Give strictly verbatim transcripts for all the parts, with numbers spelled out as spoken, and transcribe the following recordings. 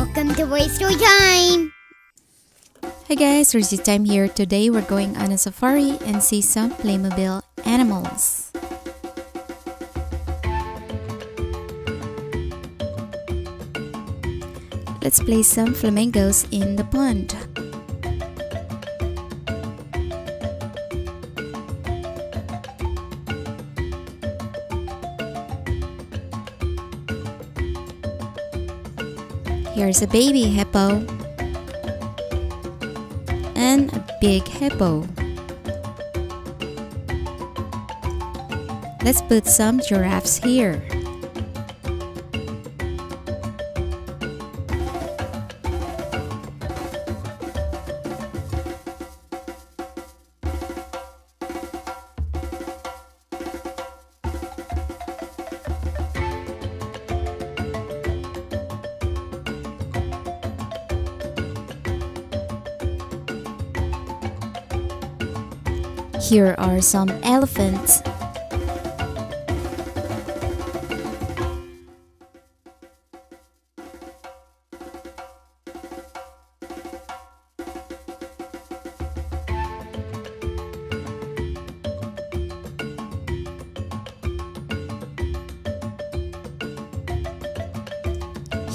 Welcome to RaceToyTime! Hi guys, RaceToyTime here. Today we're going on a safari and see some Playmobil animals. Let's place some flamingos in the pond. Here's a baby hippo and a big hippo. Let's put some giraffes here. Here are some elephants.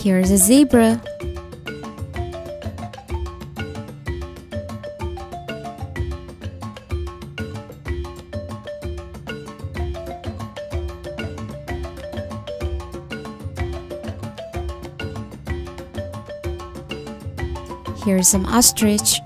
Here's a zebra. Here's some ostrich.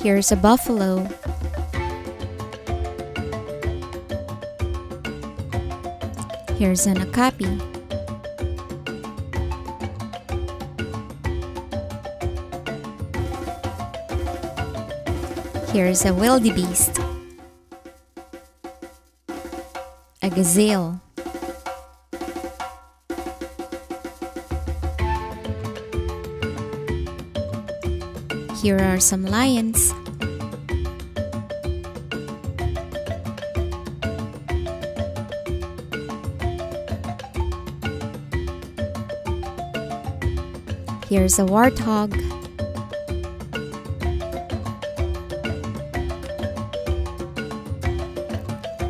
Here's a buffalo. Here's an okapi. Here's a wildebeest, a gazelle, here are some lions, here's a warthog,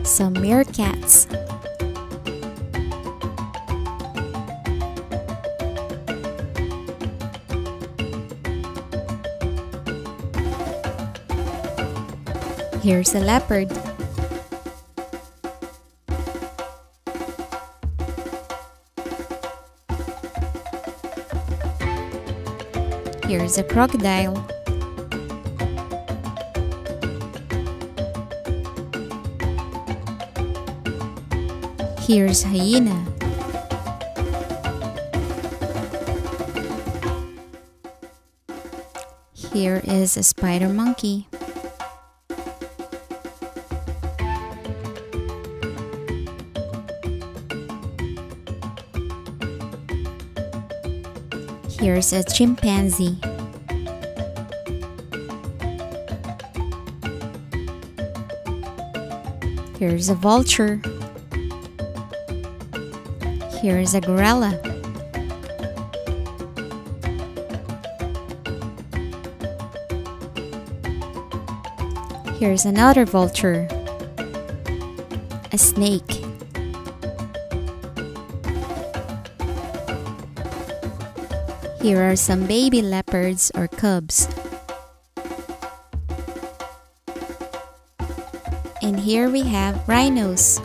some meerkats, here's a leopard, here's a crocodile, here's hyena, here is a spider monkey, here's a chimpanzee, here's a vulture. Here is a gorilla. Here is another vulture. A snake. Here are some baby leopards or cubs. And here we have rhinos.